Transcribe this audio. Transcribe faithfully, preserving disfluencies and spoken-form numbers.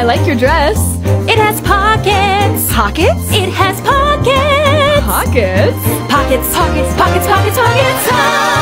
I like your dress. It has pockets. Pockets? It has pockets. Pockets? Pockets, pockets, pockets, pockets, pockets. Oh!